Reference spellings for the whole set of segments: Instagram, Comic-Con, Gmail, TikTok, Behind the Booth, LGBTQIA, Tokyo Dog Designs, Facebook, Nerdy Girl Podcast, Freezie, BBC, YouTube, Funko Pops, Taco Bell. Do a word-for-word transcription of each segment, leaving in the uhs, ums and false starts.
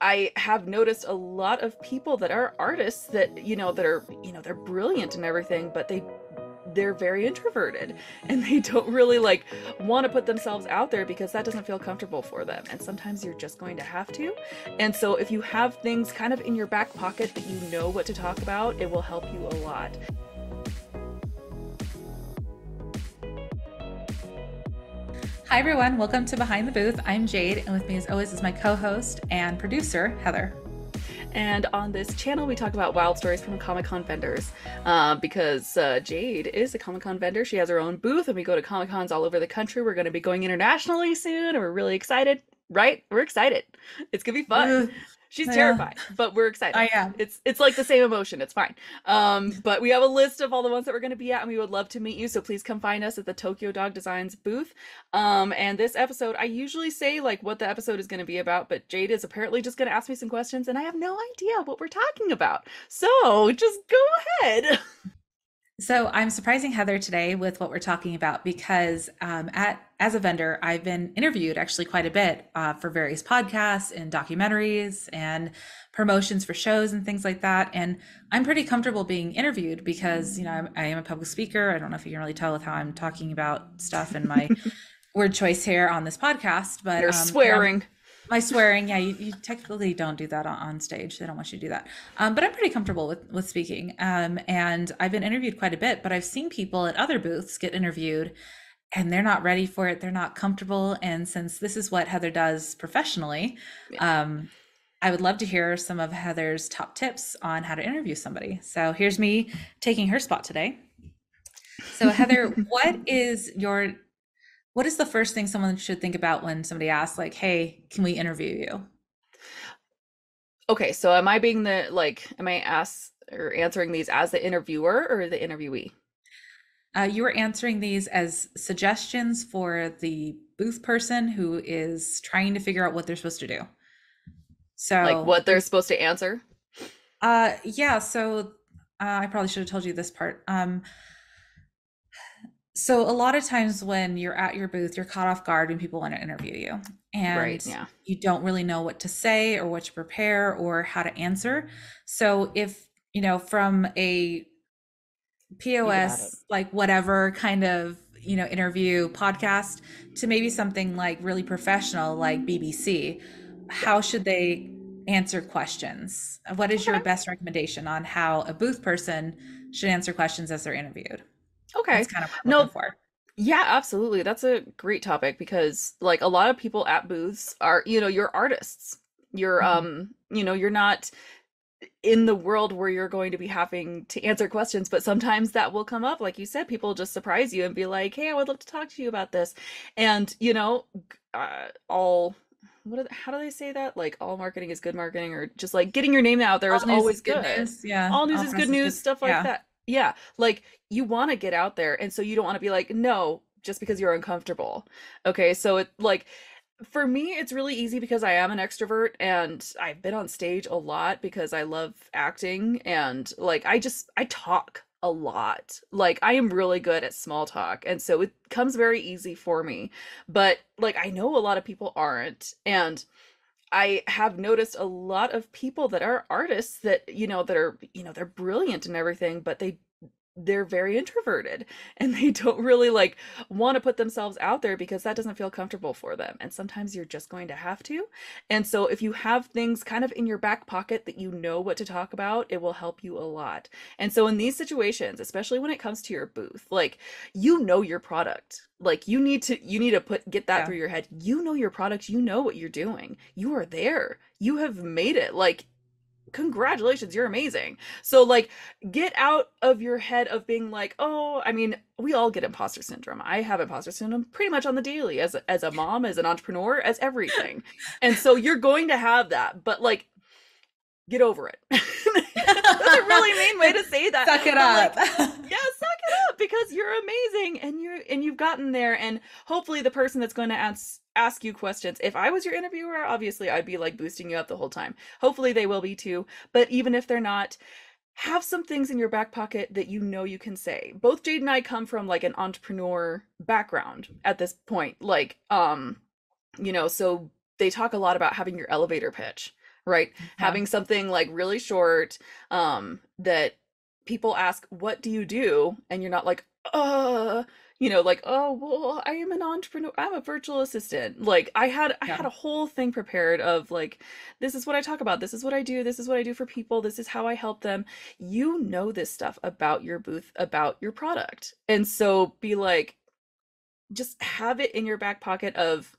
I have noticed a lot of people that are artists that, you know, that are, you know, they're brilliant and everything, but they, they're very introverted and they don't really like want to put themselves out there because that doesn't feel comfortable for them. And sometimes you're just going to have to. And so if you have things kind of in your back pocket that you know what to talk about, it will help you a lot. Hi everyone, welcome to Behind the Booth. I'm Jade, and with me as always is my co-host and producer, Heather. And on this channel, we talk about wild stories from Comic-Con vendors uh, because uh, Jade is a Comic-Con vendor. She has her own booth, and we go to Comic-Cons all over the country. We're going to be going internationally soon, and we're really excited, right? We're excited. It's going to be fun. She's yeah. terrified, but we're excited. I am. It's it's like the same emotion. It's fine. Um, but we have a list of all the ones that we're going to be at, and we would love to meet you. So please come find us at the Tokyo Dog Designs booth. Um, and this episode, I usually say like what the episode is going to be about, but Jade is apparently just going to ask me some questions, and I have no idea what we're talking about. So just go ahead. So I'm surprising Heather today with what we're talking about because um, at as a vendor, I've been interviewed actually quite a bit uh, for various podcasts and documentaries and promotions for shows and things like that. And I'm pretty comfortable being interviewed because, you know, I'm, I am a public speaker. I don't know if you can really tell with how I'm talking about stuff and my word choice here on this podcast. But you're um, swearing. Yeah, my swearing. Yeah, you, you technically don't do that on, on stage. They don't want you to do that. Um, but I'm pretty comfortable with, with speaking. Um, and I've been interviewed quite a bit, but I've seen people at other booths get interviewed and they're not ready for it. They're not comfortable. And since this is what Heather does professionally, yeah. um, I would love to hear some of Heather's top tips on how to interview somebody. So here's me taking her spot today. So Heather, what is your What is the first thing someone should think about when somebody asks like, hey, can we interview you? Okay, so am I being the, like, am I asked or answering these as the interviewer or the interviewee? Uh, you were answering these as suggestions for the booth person who is trying to figure out what they're supposed to do. So like what they're supposed to answer? Uh, yeah, so uh, I probably should have told you this part. Um, So a lot of times when you're at your booth, you're caught off guard when people want to interview you and right, yeah. you don't really know what to say or what to prepare or how to answer. So if, you know, from a P O S, like whatever kind of, you know, interview podcast to maybe something like really professional, like B B C, how should they answer questions? What is okay. your best recommendation on how a booth person should answer questions as they're interviewed? Okay. That's kind of what I'm looking for. Yeah, absolutely. That's a great topic because like a lot of people at booths are, you know, you're artists. You're, mm-hmm. um, you know, you're not in the world where you're going to be having to answer questions, but sometimes that will come up. Like you said, people just surprise you and be like, hey, I would love to talk to you about this. And, you know, uh, all, what are, how do they say that? Like all marketing is good marketing or just like getting your name out there is always good. Yeah. All news is good news, stuff like that. Yeah, like you want to get out there, and so you don't want to be like, no, just because you're uncomfortable. Okay, so it like for me, it's really easy because I am an extrovert and I've been on stage a lot because I love acting and like I just I talk a lot. Like I am really good at small talk, and so it comes very easy for me. But like I know a lot of people aren't, and I have noticed a lot of people that are artists that, you know, that are, you know, they're brilliant and everything, but they, they're very introverted and they don't really like want to put themselves out there because that doesn't feel comfortable for them. And sometimes you're just going to have to. And so if you have things kind of in your back pocket that you know what to talk about, it will help you a lot. And so in these situations, especially when it comes to your booth, like, you know, your product. Like you need to, you need to put, get that yeah. through your head. You know, your product, you know what you're doing. You are there. You have made it. Like, congratulations, you're amazing. So like, get out of your head of being like, oh, I mean, we all get imposter syndrome. I have imposter syndrome pretty much on the daily as a, as a mom, as an entrepreneur, as everything. And so you're going to have that, but like, get over it. That's a really mean way to say that. Suck it up. Like, yeah, suck it up because you're amazing and you're and you've gotten there. And hopefully the person that's going to ask ask you questions. If I was your interviewer, obviously I'd be like boosting you up the whole time. Hopefully they will be too. But even if they're not, have some things in your back pocket that you know you can say. Both Jade and I come from like an entrepreneur background at this point. Like, um, you know, so they talk a lot about having your elevator pitch. right? Yeah. Having something like really short um, that people ask, what do you do? And you're not like, uh, you know, like, oh, well, I am an entrepreneur. I'm a virtual assistant. Like I had, I yeah. had a whole thing prepared of like, this is what I talk about. This is what I do. This is what I do for people. This is how I help them. You know, this stuff about your booth, about your product. And so be like, just have it in your back pocket of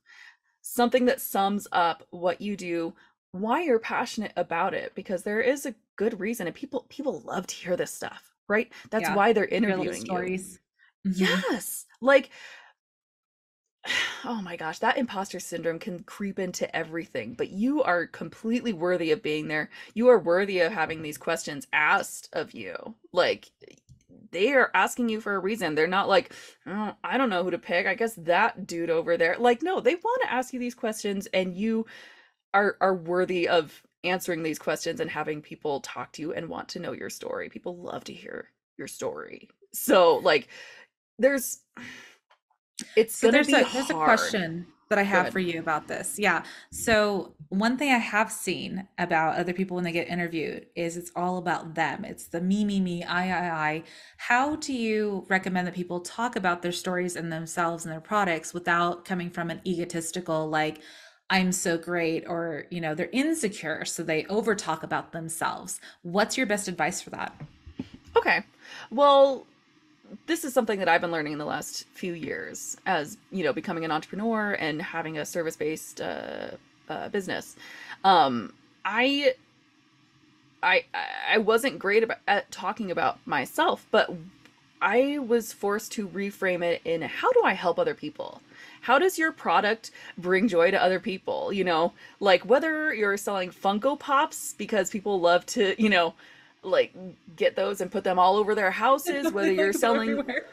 something that sums up what you do, why you're passionate about it, because there is a good reason. And people, people love to hear this stuff, right? That's yeah. why they're interviewing stories. You. Mm-hmm. Yes. Like, oh my gosh, that imposter syndrome can creep into everything, but you are completely worthy of being there. You are worthy of having these questions asked of you. Like, they are asking you for a reason. They're not like, oh, I don't know who to pick. I guess that dude over there. Like, no, they want to ask you these questions, and you are are worthy of answering these questions and having people talk to you and want to know your story. People love to hear your story. So like, there's, it's so gonna there's be a, hard. There's a question that I have for you about this. Yeah. So one thing I have seen about other people when they get interviewed is it's all about them. It's the me, me, me, I, I, I. How do you recommend that people talk about their stories and themselves and their products without coming from an egotistical, like, I'm so great, or, you know, they're insecure, so they over talk about themselves? What's your best advice for that? Okay. Well, this is something that I've been learning in the last few years as, you know, becoming an entrepreneur and having a service-based uh, uh, business. Um, I, I, I wasn't great about, at talking about myself, but I was forced to reframe it in, how do I help other people? How does your product bring joy to other people? You know, like, whether you're selling Funko Pops, because people love to, you know, like, get those and put them all over their houses, whether you're selling everywhere.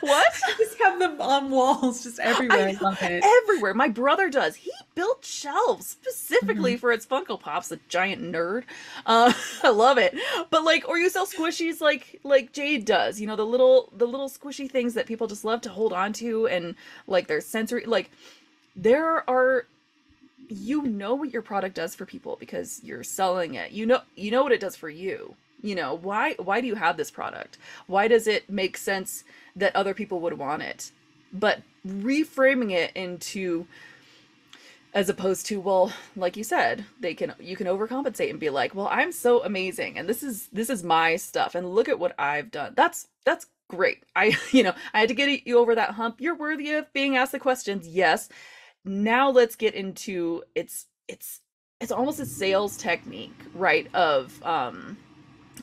What? Just have them on walls, just everywhere. I, I love it. Everywhere. My brother does. He built shelves specifically mm-hmm. for its Funko Pops, a giant nerd. Uh, I love it. But like, or you sell squishies like like Jade does, you know, the little the little squishy things that people just love to hold on to, and like their sensory, like, there are, you know what your product does for people because you're selling it. You know, you know what it does for you. You know, why, why do you have this product? Why does it make sense that other people would want it? But reframing it into, as opposed to, well, like you said, they can, you can overcompensate and be like, well, I'm so amazing, and this is, this is my stuff, and look at what I've done. That's, that's great. I, you know, I had to get you over that hump. You're worthy of being asked the questions. Yes. Now let's get into, it's, it's, it's almost a sales technique, right? Of, um,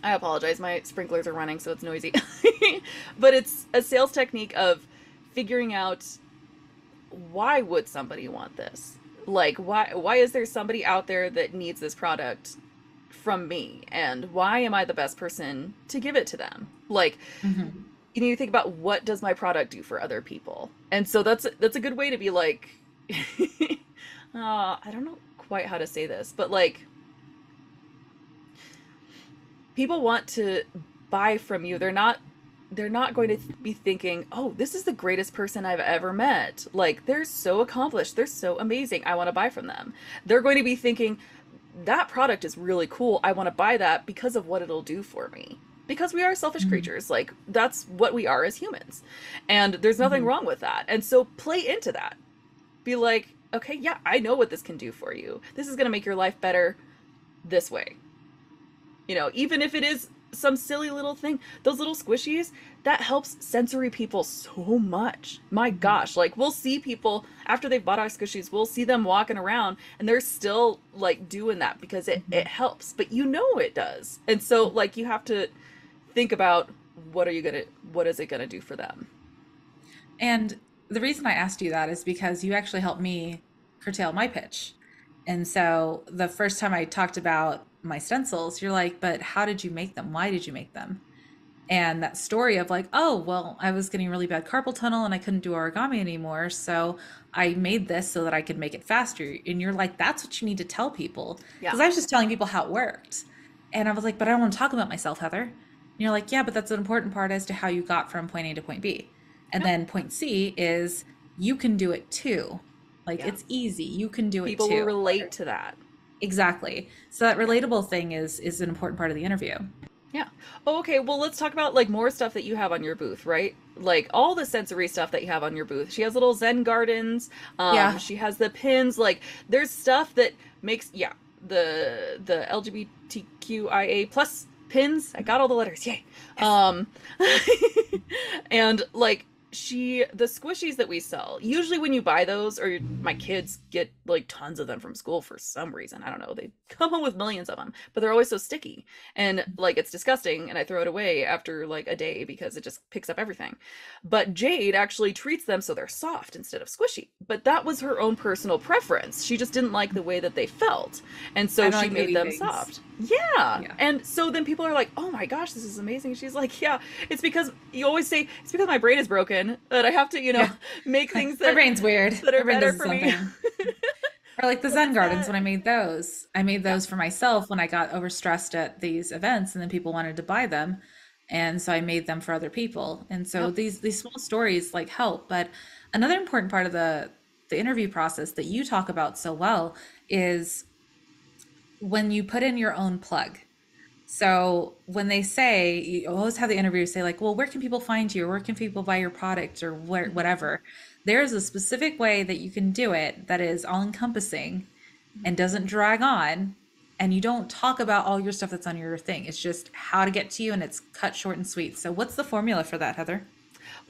I apologize, my sprinklers are running, so it's noisy, but it's a sales technique of figuring out, why would somebody want this? Like, why, why is there somebody out there that needs this product from me? And why am I the best person to give it to them? Like, mm-hmm. you need to think about, what does my product do for other people? And so that's, that's a good way to be like, uh, I don't know quite how to say this, but like, people want to buy from you. They're not, they're not going to be thinking, oh, this is the greatest person I've ever met. Like, they're so accomplished. They're so amazing. I want to buy from them. They're going to be thinking, that product is really cool. I want to buy that because of what it'll do for me. Because we are selfish mm-hmm. creatures. Like, that's what we are as humans. And there's nothing mm-hmm. wrong with that. And so play into that. Be like, okay, yeah, I know what this can do for you. This is going to make your life better this way. You know, even if it is some silly little thing, those little squishies, that helps sensory people so much. My gosh, like, we'll see people after they've bought our squishies, we'll see them walking around and they're still like doing that because it, it helps, but you know it does. And so like, you have to think about, what are you going to, what is it going to do for them? And the reason I asked you that is because you actually helped me curtail my pitch. And so the first time I talked about my stencils, you're like, but how did you make them? Why did you make them? And that story of like, oh, well, I was getting really bad carpal tunnel and I couldn't do origami anymore. So I made this so that I could make it faster. And you're like, that's what you need to tell people. Yeah. Cause I was just telling people how it worked. And I was like, but I don't want to talk about myself, Heather. And you're like, yeah, but that's an important part as to how you got from point A to point B. And yeah. then point C is, you can do it too. Like yeah. it's easy. You can do it too. People will relate to that. Exactly. So that relatable thing is is an important part of the interview. Yeah. Oh, okay. Well, let's talk about like more stuff that you have on your booth, right? Like all the sensory stuff that you have on your booth. She has little Zen gardens. Um, yeah. She has the pins. Like there's stuff that makes, yeah, the the L G B T Q I A plus pins. I got all the letters. Yay. Yes. Um, and like she, the squishies that we sell, usually when you buy those, or my kids get like tons of them from school for some reason, I don't know, they come home with millions of them, but they're always so sticky and like it's disgusting and I throw it away after like a day because it just picks up everything. But Jade actually treats them so they're soft instead of squishy, but that was her own personal preference. She just didn't like the way that they felt, and so she made them soft. Yeah. yeah. And so then people are like, oh my gosh, this is amazing. She's like, yeah, it's because you always say it's because my brain is broken that I have to, you know, yeah. make things that, my brain's weird. that are better for something. me. Or like the Zen gardens, when I made those, I made those yeah. for myself when I got overstressed at these events, and then people wanted to buy them. And so I made them for other people. And so yeah. these, these small stories like help. But another important part of the, the interview process that you talk about so well is when you put in your own plug. So when they say, you always have the interviewers say like, well, where can people find you? Or where can people buy your product or where, whatever? There's a specific way that you can do it that is all encompassing and doesn't drag on. And you don't talk about all your stuff that's on your thing. It's just how to get to you, and it's cut short and sweet. So what's the formula for that, Heather?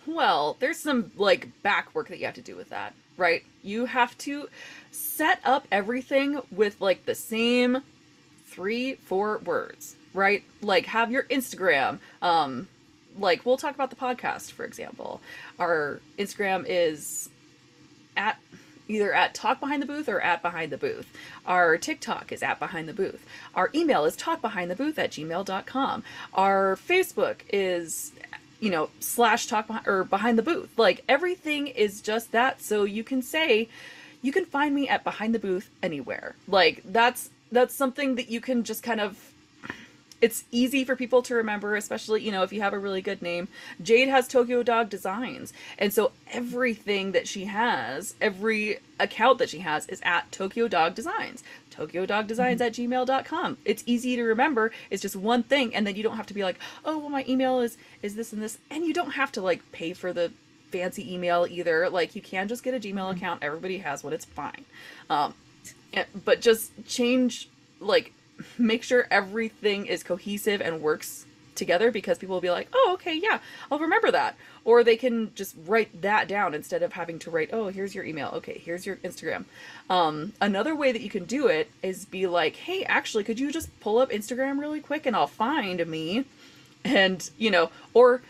Well, there's some like back work that you have to do with that, right? You have to set up everything with like the same three, four words, right? Like have your Instagram, um, like we'll talk about the podcast, for example. Our Instagram is at either at Talk Behind the Booth or at Behind the Booth. Our TikTok is at Behind the Booth. Our email is talk behind the booth at gmail dot com. Our Facebook is, you know, slash talk behind, or Behind the Booth. Like everything is just that. So you can say, you can find me at Behind the Booth anywhere. Like that's, that's something that you can just kind of, it's easy for people to remember, especially, you know, if you have a really good name. Jade has Tokyo Dog Designs. And so everything that she has, every account that she has is at Tokyo Dog Designs. Tokyo Dog Designs mm-hmm. at gmail dot com. It's easy to remember. It's just one thing. And then you don't have to be like, oh, well, my email is, is this and this. And you don't have to like pay for the fancy email either. Like you can just get a Gmail mm-hmm. account. Everybody has one. It's fine. Um, but just change, like, make sure everything is cohesive and works together, because people will be like, oh, okay, yeah, I'll remember that. Or they can just write that down instead of having to write, oh, here's your email. Okay, here's your Instagram. Um, another way that you can do it is be like, hey, actually, could you just pull up Instagram really quick and I'll find me? And, you know, or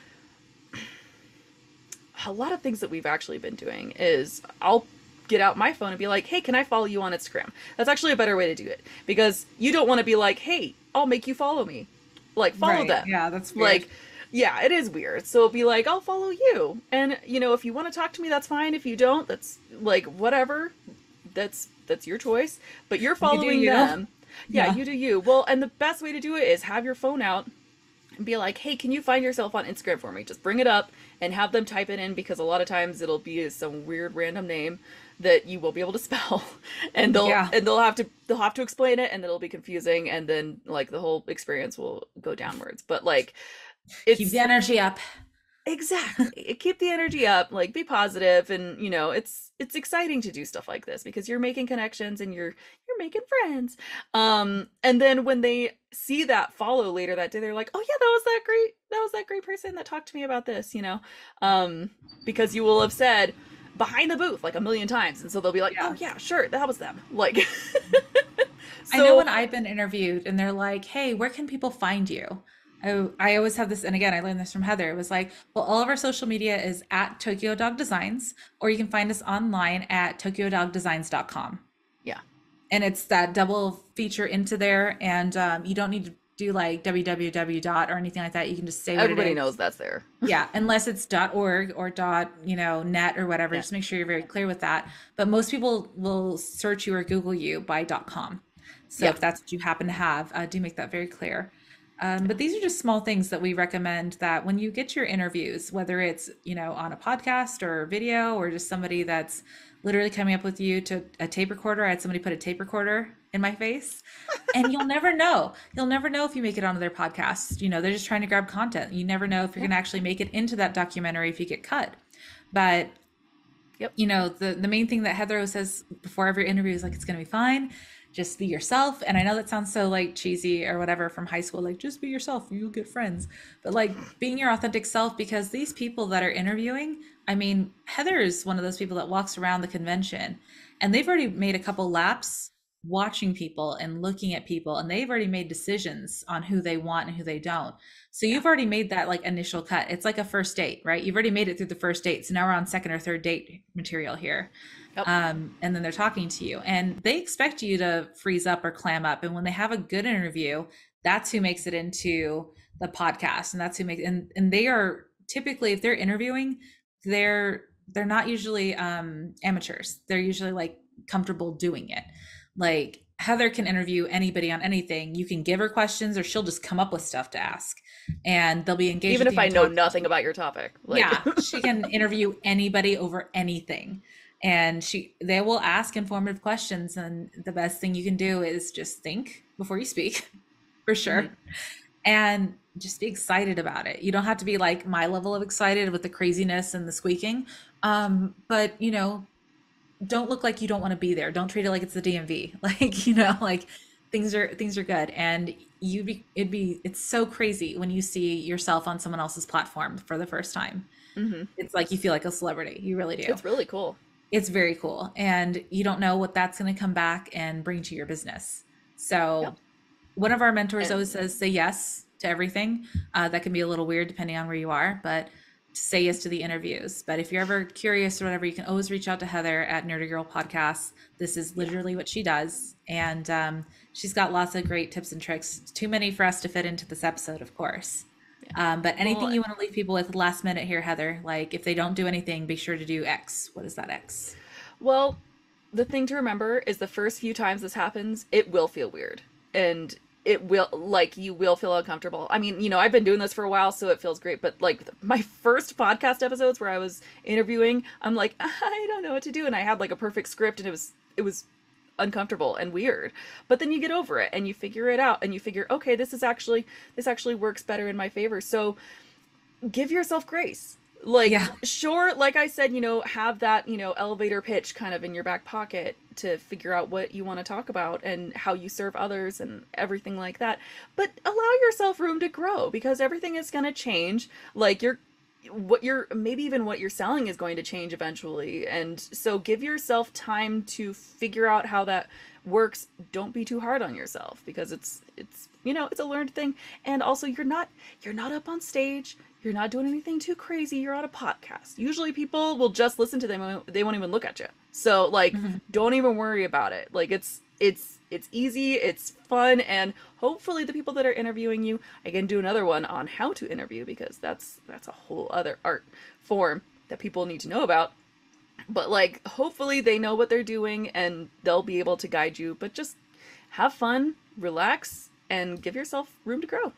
a lot of things that we've actually been doing is I'll get out my phone and be like, hey, can I follow you on Instagram? That's actually a better way to do it, because you don't want to be like, hey, I'll make you follow me. Like follow right. them. Yeah, that's weird. Like, yeah, it is weird. So it'll be like, I'll follow you. And you know, if you want to talk to me, that's fine. If you don't, that's like, whatever, that's, that's your choice, but you're following you them. Yeah, yeah, you do you. Well, and the best way to do it is have your phone out and be like, hey, can you find yourself on Instagram for me? Just bring it up and have them type it in, because a lot of times it'll be some weird random name that you won't be able to spell, and they'll yeah. and they'll have to they'll have to explain it, and it'll be confusing, and then like the whole experience will go downwards. But like, it's keep the energy up. Exactly. Keep the energy up, like be positive. And you know, it's, it's exciting to do stuff like this because you're making connections and you're, you're making friends. Um, and then when they see that follow later that day, they're like, oh yeah, that was that great, that was that great person that talked to me about this, you know? Um, because you will have said Behind the Booth like a million times. And so they'll be like, yeah. oh yeah, sure, that was them. Like, so, I know when I've been interviewed and they're like, hey, where can people find you? I, I always have this, and again, I learned this from Heather. It was like, well, all of our social media is at Tokyo Dog Designs, or you can find us online at tokyo dog designs dot com. Yeah. And it's that double feature into there, and um, you don't need to do like www. or anything like that. You can just say what everybody it is. Knows that's there. Yeah, unless it's .org or dot, you know, .net or whatever. Yeah. Just make sure you're very clear with that. But most people will search you or Google you by .com. So yeah. if that's what you happen to have, uh, do make that very clear. Um, but these are just small things that we recommend that when you get your interviews, whether it's, you know, on a podcast or video, or just somebody that's literally coming up with you to a tape recorder. I had somebody put a tape recorder in my face. And you'll never know. You'll never know if you make it onto their podcast. You know, they're just trying to grab content. You never know if you're yeah. going to actually make it into that documentary if you get cut. But, yep. you know, the, the main thing that Heather says before every interview is like, it's going to be fine. Just be yourself. And I know that sounds so like cheesy or whatever from high school, like just be yourself, you'll get friends. But like being your authentic self, because these people that are interviewing, I mean, Heather is one of those people that walks around the convention and they've already made a couple laps watching people and looking at people, and they've already made decisions on who they want and who they don't. So you've already made that like initial cut. It's like a first date, right? You've already made it through the first date. So now we're on second or third date material here. Yep. Um, and then they're talking to you and they expect you to freeze up or clam up. And when they have a good interview, that's who makes it into the podcast. And that's who makes, and, and they are typically, if they're interviewing, they're, they're not usually um, amateurs. They're usually like comfortable doing it. Like Heather can interview anybody on anything. You can give her questions or she'll just come up with stuff to ask and they'll be engaged. Even if I know nothing about your topic. Like. Yeah, she can interview anybody over anything. And she, they will ask informative questions. And the best thing you can do is just think before you speak, for sure. Mm-hmm. And just be excited about it. You don't have to be like my level of excited with the craziness and the squeaking. Um, but you know, don't look like you don't want to be there. Don't treat it like it's the D M V. Like, you know, like things are, things are good. And you'd be, it'd be, it's so crazy when you see yourself on someone else's platform for the first time. Mm-hmm. It's like, you feel like a celebrity. You really do. It's really cool. It's very cool. And you don't know what that's going to come back and bring to your business. So yep. one of our mentors and- always says, say yes to everything. Uh, that can be a little weird depending on where you are, but say yes to the interviews. But if you're ever curious or whatever, you can always reach out to Heather at Nerdy Girl Podcast. This is literally what she does. And um, she's got lots of great tips and tricks. Too many for us to fit into this episode, of course. Yeah. Um, but anything well, you want to leave people with last minute here, Heather, like if they don't do anything, be sure to do X. What is that X? Well, the thing to remember is the first few times this happens, it will feel weird. And it will, like, you will feel uncomfortable. I mean, you know, I've been doing this for a while, so it feels great. But like my first podcast episodes where I was interviewing, I'm like, I don't know what to do. And I had like a perfect script and it was, it was uncomfortable and weird, but then you get over it and you figure it out and you figure, okay, this is actually, this actually works better in my favor. So give yourself grace. Like, yeah. sure. Like I said, you know, have that, you know, elevator pitch kind of in your back pocket to figure out what you want to talk about and how you serve others and everything like that. But allow yourself room to grow, because everything is going to change. Like your, what you're, maybe even what you're selling is going to change eventually. And so give yourself time to figure out how that works. Don't be too hard on yourself, because it's, it's, you know, it's a learned thing. And also you're not, you're not up on stage. You're not doing anything too crazy. You're on a podcast. Usually people will just listen to them. They won't even look at you. So like, mm-hmm. don't even worry about it. Like it's, it's, it's easy. It's fun. And hopefully the people that are interviewing you, I can do another one on how to interview, because that's, that's a whole other art form that people need to know about. But like, hopefully they know what they're doing and they'll be able to guide you, but just have fun, relax, and give yourself room to grow.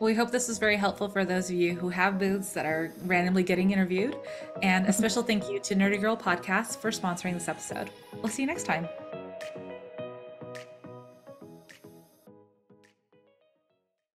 We hope this was very helpful for those of you who have booths that are randomly getting interviewed. And a special thank you to Nerdy Girl Podcast for sponsoring this episode. We'll see you next time.